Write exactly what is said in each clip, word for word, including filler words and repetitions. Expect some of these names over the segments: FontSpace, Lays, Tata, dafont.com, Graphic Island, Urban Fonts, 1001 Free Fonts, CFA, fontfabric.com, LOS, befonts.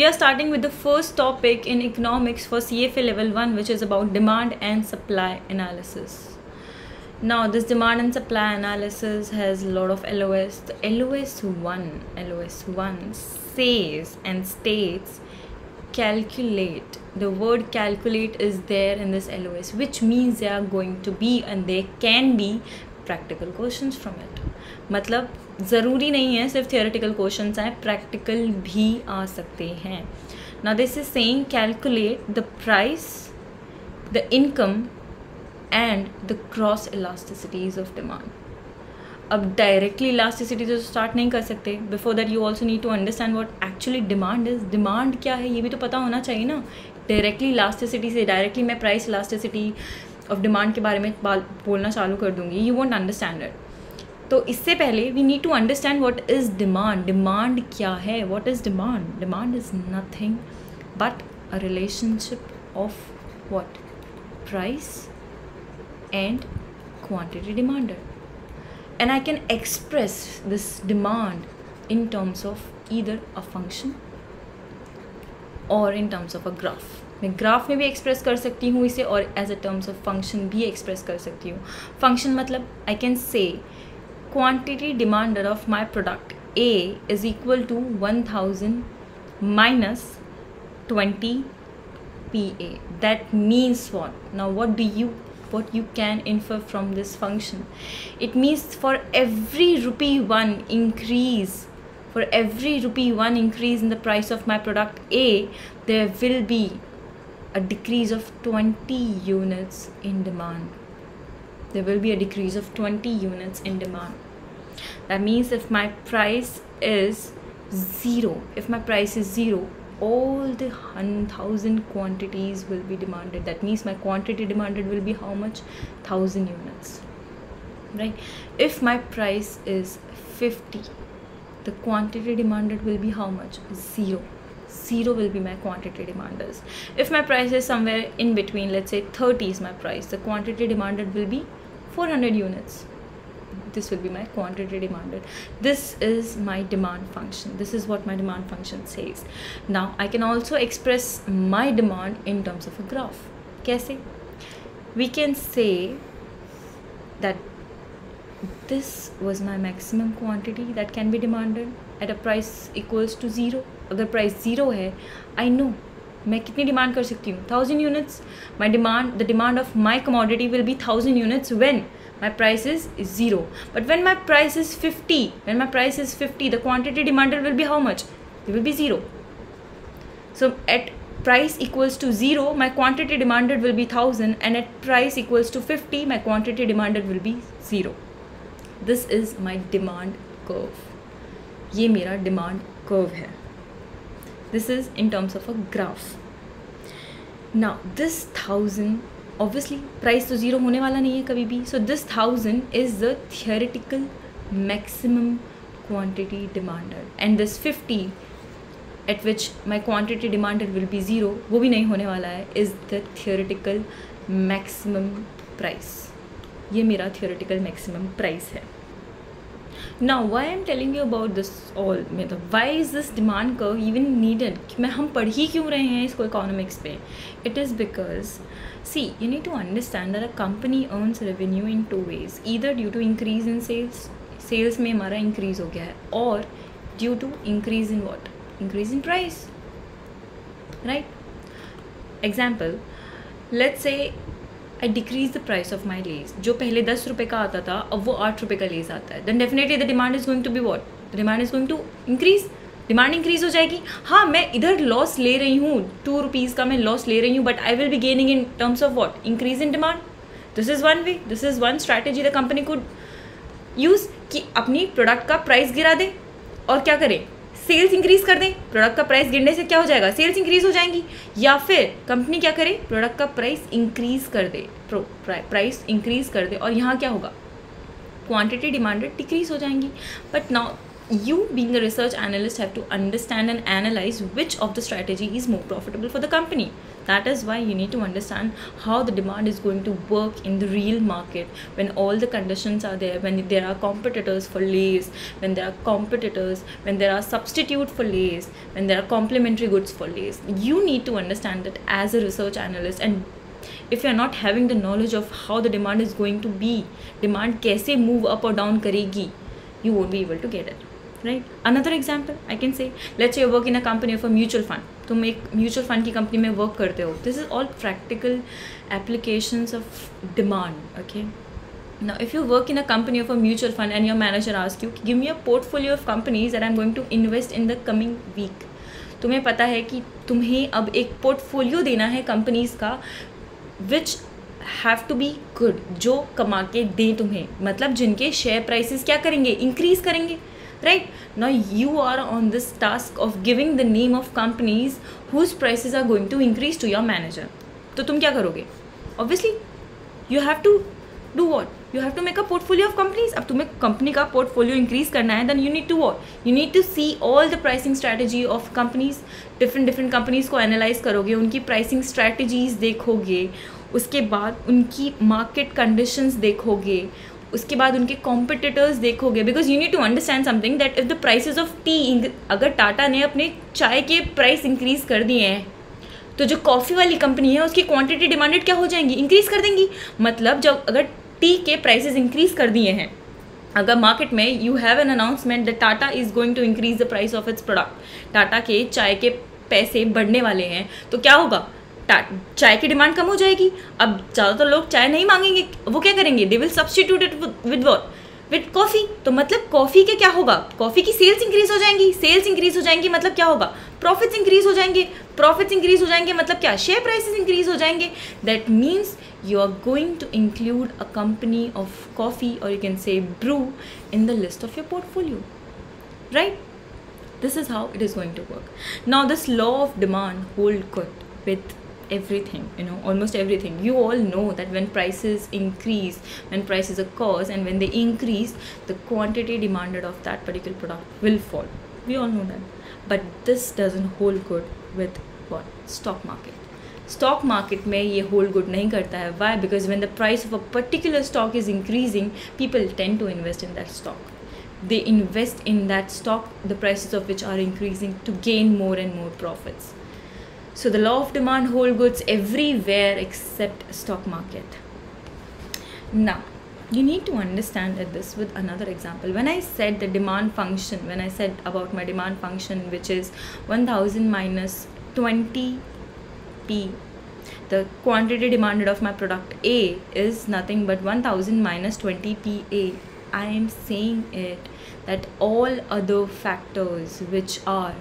We are starting with the first topic in economics for C F A level one, which is about demand and supply analysis. Now this demand and supply analysis has a lot of L O S. The L O S one L O S one says and states calculate. The word calculate is there in this L O S, which means there are going to be and there can be practical questions from it. मतलब ज़रूरी नहीं है सिर्फ theoretical questions आए, practical भी आ सकते हैं. Now this is saying calculate the price, the income and the cross elasticities of demand. अब directly elasticity तो start नहीं कर सकते. Before that you also need to understand what actually demand is. Demand क्या है ये भी तो पता होना चाहिए ना. Directly elasticity से directly मैं price elasticity of demand के बारे में बोलना चालू कर दूँगी. You won't understand it. तो इससे पहले we need to understand what is demand. Demand क्या है? What is demand? Demand is nothing but a relationship of what? Price and quantity demanded. And I can express this demand in terms of either a function or in terms of a graph. मैं graph में भी express कर सकती हूँ इसे और as a terms of function भी express कर सकती हूँ. फंक्शन मतलब I can say quantity demanded of my product A is equal to one thousand minus twenty P A. That means what? Now what do you what you can infer from this function? It means for every rupee one increase, for every rupee one increase in the price of my product A, there will be a decrease of twenty units in demand. There will be a decrease of twenty units in demand. That means if my price is zero, if my price is zero, all the one thousand quantities will be demanded. That means my quantity demanded will be how much? one thousand units, right? If my price is fifty, the quantity demanded will be how much? Zero. Zero will be my quantity demanders. If my price is somewhere in between, let's say thirty is my price, the quantity demanded will be four hundred units. This will be my quantity demanded. This is my demand function. This is what my demand function says. Now I can also express my demand in terms of a graph. Kaise? We can say that this was my maximum quantity that can be demanded at a price equals to zero. Agar price zero hai, I know मैं कितनी demand कर सकती हूँ? Thousand units. My demand, the demand of my commodity will be thousand units when my price is zero. But when my price is fifty, when my price is fifty, the quantity demanded will be how much? It will be zero. So at price equals to zero, my quantity demanded will be thousand, and at price equals to fifty, my quantity demanded will be zero. This is my demand curve. ये मेरा demand curve है. This is in terms of a graph. Now this thousand, obviously price तो zero होने वाला नहीं है कभी भी. So this thousand is the theoretical maximum quantity demanded, and this fifty at which my quantity demanded will be zero, वो भी नहीं होने वाला है, is the theoretical maximum price. ये मेरा theoretical maximum price है. Now why I'm telling you about this all? मतलब why is this demand curve even needed? मैं हम पढ़ ही क्यों रहे हैं इसको economics पे? It is because see, you need to understand that a company earns revenue in two ways. Either due to increase in sales, sales में हमारा increase हो गया है, or due to increase in what? Increase in price, right? Example, let's say I decrease the price of my Lays. जो पहले दस रुपए का आता था अब वो आठ रुपए का Lays आता है. Then definitely the demand is going to be what? The demand is going to increase. Demand increase हो जाएगी. हाँ मैं इधर loss ले रही हूँ, two rupees का मैं loss ले रही हूँ, but I will be gaining in terms of what? Increase in demand. This is one way. This is one strategy the company could use कि अपनी product का price गिरा दे और क्या करें? सेल्स इंक्रीज कर दें. प्रोडक्ट का प्राइस गिरने से क्या हो जाएगा? सेल्स इंक्रीज हो जाएंगी. या फिर कंपनी क्या करे? प्रोडक्ट का प्राइस इंक्रीज कर दे, प्राइस इंक्रीज कर दे, और यहाँ क्या होगा? क्वांटिटी डिमांडेड डिक्रीज हो जाएंगी. But now you being a research analyst have to understand and analyse which of the strategy is more profitable for the company. That is why you need to understand how the demand is going to work in the real market, when all the conditions are there, when there are competitors for Lays, when there are competitors, when there are substitute for Lays, when there are complementary goods for Lays. You need to understand that as a research analyst, and if you are not having the knowledge of how the demand is going to be, demand kaise move up or down karegi, you won't be able to get it, right? Another example I can say, let's say you work in a company of a mutual fund. तुम एक mutual fund की company में work करते हो. This is all practical applications of demand, okay? Now, if you work in a company of a mutual fund and your manager asks you, give me a portfolio of companies that I'm going to invest in the coming week. तुम्हें पता है कि तुम्हें अब एक portfolio देना है companies का, which have to be good, जो कमा के दें तुम्हें, मतलब जिनके share prices क्या करेंगे, increase करेंगे, right? Now you are on this task of giving the name of companies whose prices are going to increase to your manager. तो तुम क्या करोगे? Obviously, you have to do what? You have to make a portfolio of companies. अब तुम्हें company का portfolio increase करना है, then you need to what? You need to see all the pricing strategy of companies. Different different companies को analyze करोगे, उनकी pricing strategies देखोगे, उसके बाद उनकी market conditions देखोगे, उसके बाद उनके competitors देखोगे, because you need to understand something that if the prices of tea, अगर Tata ने अपने चाय के price increase कर दिए हैं, तो जो coffee वाली company है उसकी quantity demanded क्या हो जाएंगी, increase कर देंगी. मतलब जब अगर टी के prices increase कर दिए हैं, अगर market में you have an announcement that Tata is going to increase the price of its product, Tata के चाय के पैसे बढ़ने वाले हैं, तो क्या होगा? चाय की डिमांड कम हो जाएगी. अब ज़्यादातर लोग चाय नहीं मांगेंगे, वो क्या करेंगे, they will substitute it with what, with coffee. तो मतलब कॉफ़ी के क्या होगा, कॉफ़ी की सेल्स इंक्रीज हो जाएंगी, सेल्स इंक्रीज हो जाएंगी मतलब क्या होगा, प्रॉफिट्स इंक्रीज हो जाएंगे, प्रॉफिट्स इंक्रीज हो जाएंगे मतलब क्या, शेयर प्राइसेस इंक्रीज हो जाएंगे. That means you are going to include a company of coffee और you can say Bru in the list of your portfolio, right? This is how it is going to work. Now this law of demand hold good with everything, you know, almost everything. You all know that when prices increase, when prices are caused, and when they increase, the quantity demanded of that particular product will fall. We all know that. But this doesn't hold good with what? Stock market. Stock market में ये hold good नहीं करता है. Why? Because when the price of a particular stock is increasing, people tend to invest in that stock. They invest in that stock, the prices of which are increasing, to gain more and more profits. So the law of demand holds good everywhere except stock market. Now, you need to understand this with another example. When I said the demand function, when I said about my demand function, which is one thousand minus twenty P, the quantity demanded of my product A is nothing but one thousand minus twenty P A. I am saying it that all other factors, which are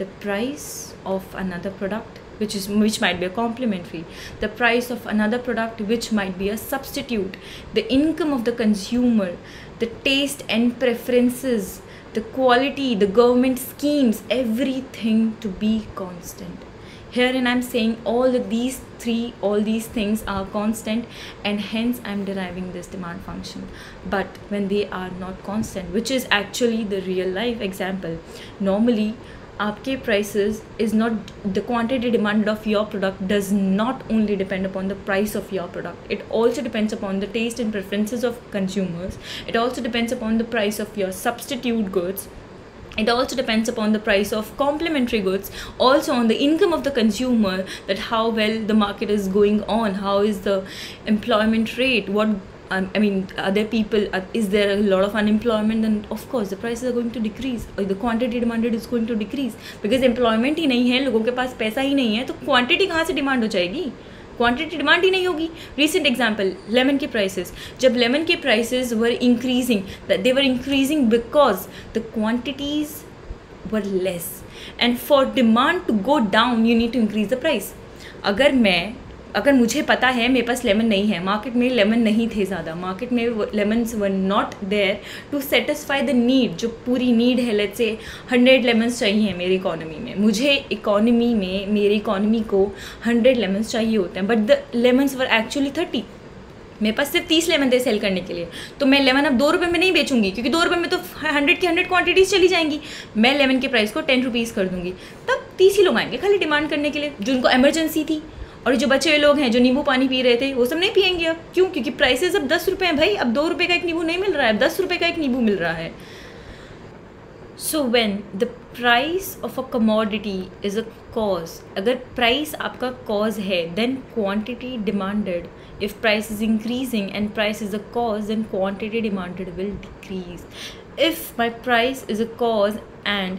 the price of another product, which is which might be a complementary, the price of another product which might be a substitute, the income of the consumer, the taste and preferences, the quality, the government schemes, everything to be constant. Herein I'm saying all of these three, all these things are constant, and hence I'm deriving this demand function. But when they are not constant, which is actually the real life example, normally आपके prices is not, the quantity demanded of your product does not only depend upon the price of your product. It also depends upon the taste and preferences of consumers. It also depends upon the price of your substitute goods. It also depends upon the price of complementary goods, also on the income of the consumer, that how well the market is going on, how is the employment rate, what I mean, are there people, is there a lot of unemployment? Then of course the prices are going to decrease, the quantity demanded is going to decrease, because employment ही नहीं है, लोगों के पास पैसा ही नहीं है, तो quantity कहाँ से demand हो जाएगी, quantity demand ही नहीं होगी. Recent example, lemon के prices, जब lemon के prices were increasing, that they were increasing because the quantities were less, and for demand to go down you need to increase the price. अगर मैं अगर मुझे पता है मेरे पास लेमन नहीं है, मार्केट में लेमन नहीं थे ज़्यादा, मार्केट में lemons were not there to satisfy the need, जो पूरी नीड है, लेट्स से हंड्रेड लेमन्स चाहिए मेरी इकोनॉमी में, मुझे इकोनॉमी में मेरी इकोनॉमी को हंड्रेड लेमन्स चाहिए होते हैं, but the lemons were actually thirty. मेरे पास सिर्फ तीस लेमन थे सेल करने के लिए, तो मैं लेमन अब दो रुपये में नहीं बेचूंगी, क्योंकि दो रुपये में तो हंड्रेड की हंड्रेड क्वांटिटीज़ चली जाएंगी. मैं लेमन के प्राइस को टेन रुपीज़ कर दूँगी, तब तीस ही लोग आएंगे खाली डिमांड करने के लिए, जिनको एमरजेंसी थी। और जो बचे हुए लोग हैं जो नींबू पानी पी रहे थे वो सब नहीं पियेंगे अब। क्यों? क्योंकि प्राइसेस अब दस रुपये हैं भाई। अब दो रुपये का एक नींबू नहीं मिल रहा है, अब दस रुपये का एक नींबू मिल रहा है। So when the price of a commodity is a cause, अगर प्राइस आपका कॉज है, then quantity demanded. If price is increasing and price is a cause, then quantity demanded will decrease. If my price is a cause and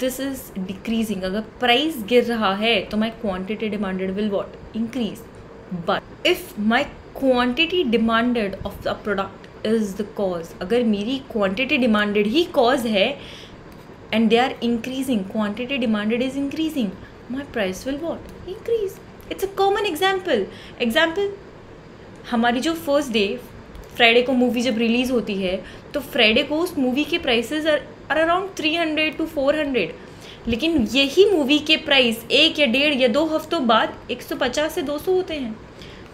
this is decreasing, अगर price गिर रहा है तो my quantity demanded will what increase. But if my quantity demanded of the product is the cause, अगर मेरी quantity demanded ही cause है and they are increasing, quantity demanded is increasing, my price will what increase. It's a common example. Example हमारी जो first day Friday को movie जब release होती है तो फ्राइडे को उस मूवी के प्राइसेज और around three hundred to four hundred, लेकिन यही मूवी के प्राइस एक या डेढ़ या दो हफ्तों बाद एक सौ पचास से दो सौ होते हैं।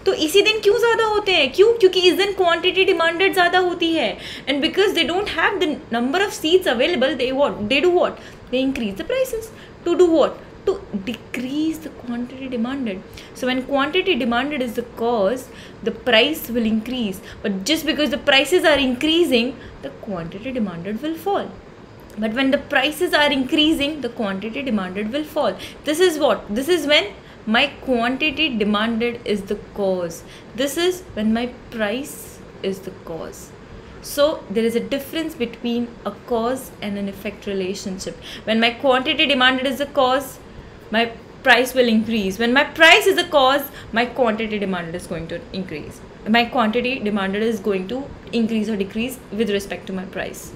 तो इसी दिन क्यों ज़्यादा होते हैं? क्यों? क्योंकि इस दिन क्वांटिटी डिमांडेड ज़्यादा होती है। And because they don't have the number of seats available, they what they do what they increase the prices to do what to decrease the quantity demanded. So when quantity demanded is the cause, the price will increase, but just because the prices are increasing the quantity demanded will fall. But when the prices are increasing, the quantity demanded will fall. This is what? This is when my quantity demanded is the cause. This is when my price is the cause. So there is a difference between a cause and an effect relationship. When my quantity demanded is the cause, my price will increase. When my price is the cause, my quantity demanded is going to increase. My quantity demanded is going to increase or decrease with respect to my price.